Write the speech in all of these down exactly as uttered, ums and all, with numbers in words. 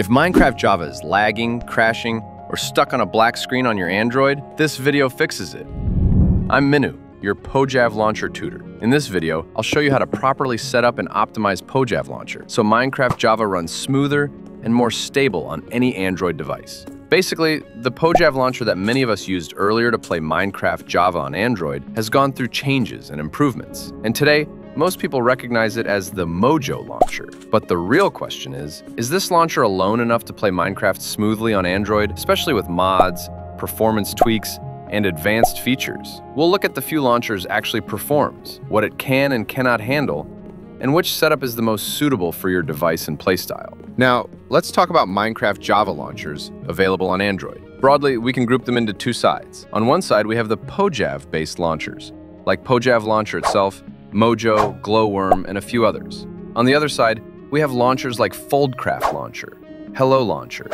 If Minecraft Java is lagging, crashing, or stuck on a black screen on your Android, this video fixes it. I'm Minnu, your PojavLauncher Launcher tutor. In this video, I'll show you how to properly set up and optimize PojavLauncher Launcher so Minecraft Java runs smoother and more stable on any Android device. Basically, the PojavLauncher Launcher that many of us used earlier to play Minecraft Java on Android has gone through changes and improvements, and today, most people recognize it as the Mojo Launcher. But the real question is, is this launcher alone enough to play Minecraft smoothly on Android, especially with mods, performance tweaks, and advanced features? We'll look at the few launchers actually performs, what it can and cannot handle, and which setup is the most suitable for your device and playstyle. Now, let's talk about Minecraft Java launchers available on Android. Broadly, we can group them into two sides. On one side, we have the Pojav-based launchers, like PojavLauncher Launcher itself, Mojo, Glowworm, and a few others. On the other side, we have launchers like Foldcraft Launcher, Hello Launcher,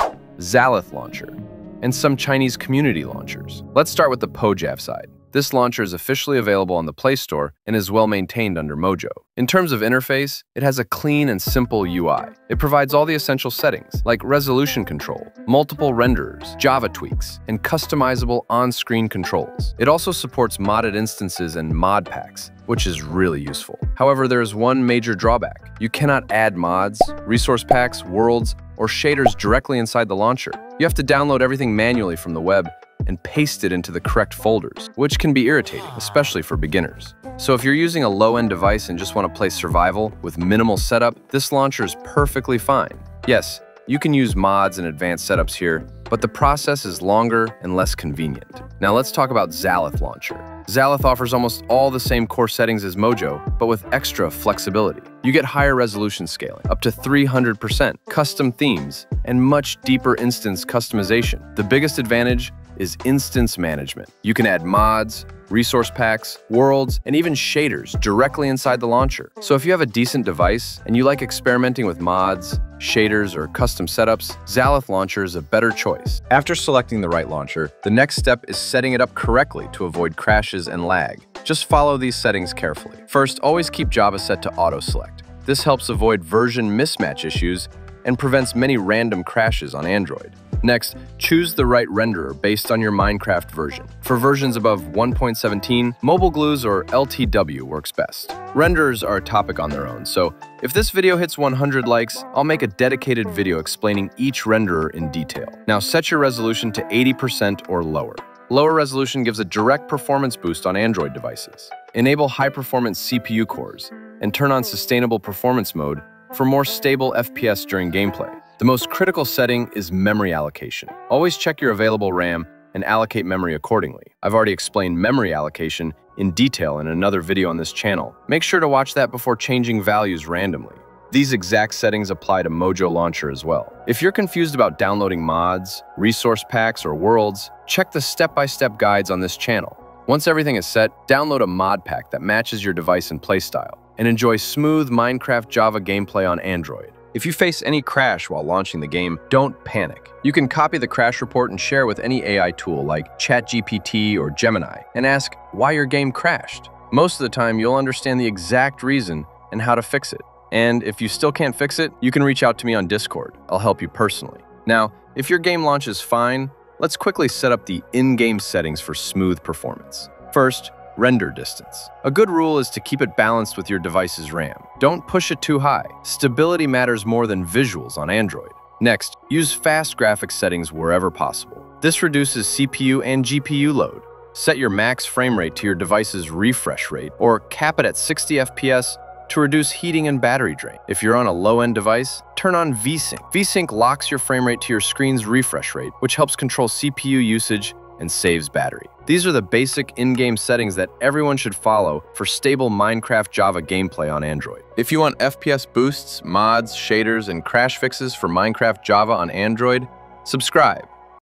Zalith Launcher, and some Chinese community launchers. Let's start with the Pojav side. This launcher is officially available on the Play Store and is well maintained under Mojo. In terms of interface, it has a clean and simple U I. It provides all the essential settings, like resolution control, multiple renderers, Java tweaks, and customizable on-screen controls. It also supports modded instances and mod packs, which is really useful. However, there is one major drawback. You cannot add mods, resource packs, worlds, or shaders directly inside the launcher. You have to download everything manually from the web and paste it into the correct folders, which can be irritating, especially for beginners. So if you're using a low-end device and just want to play survival with minimal setup, this launcher is perfectly fine. Yes, you can use mods and advanced setups here, but the process is longer and less convenient. Now let's talk about Zalith Launcher. Zalith offers almost all the same core settings as Mojo, but with extra flexibility. You get higher resolution scaling, up to three hundred percent, custom themes, and much deeper instance customization. The biggest advantage is instance management. You can add mods, resource packs, worlds, and even shaders directly inside the launcher. So if you have a decent device and you like experimenting with mods, shaders, or custom setups, Zalith Launcher is a better choice. After selecting the right launcher, the next step is setting it up correctly to avoid crashes and lag. Just follow these settings carefully. First, always keep Java set to auto-select. This helps avoid version mismatch issues and prevents many random crashes on Android. Next, choose the right renderer based on your Minecraft version. For versions above one point seventeen, MobileGlues or L T W works best. Renderers are a topic on their own, so if this video hits one hundred likes, I'll make a dedicated video explaining each renderer in detail. Now set your resolution to eighty percent or lower. Lower resolution gives a direct performance boost on Android devices. Enable high-performance C P U cores and turn on sustainable performance mode for more stable F P S during gameplay. The most critical setting is memory allocation. Always check your available RAM and allocate memory accordingly. I've already explained memory allocation in detail in another video on this channel. Make sure to watch that before changing values randomly. These exact settings apply to Mojo Launcher as well. If you're confused about downloading mods, resource packs, or worlds, check the step-by-step guides on this channel. Once everything is set, download a mod pack that matches your device and playstyle, and enjoy smooth Minecraft Java gameplay on Android. If you face any crash while launching the game, don't panic. You can copy the crash report and share with any A I tool like ChatGPT or Gemini and ask why your game crashed. Most of the time, you'll understand the exact reason and how to fix it. And if you still can't fix it, you can reach out to me on Discord. I'll help you personally. Now, if your game launches fine, let's quickly set up the in-game settings for smooth performance. First, render distance. A good rule is to keep it balanced with your device's RAM. Don't push it too high. Stability matters more than visuals on Android. Next, use fast graphics settings wherever possible. This reduces C P U and G P U load. Set your max frame rate to your device's refresh rate or cap it at sixty F P S to reduce heating and battery drain. If you're on a low-end device, turn on VSync. VSync locks your frame rate to your screen's refresh rate, which helps control C P U usage and saves battery. These are the basic in-game settings that everyone should follow for stable Minecraft Java gameplay on Android. If you want F P S boosts, mods, shaders, and crash fixes for Minecraft Java on Android, subscribe.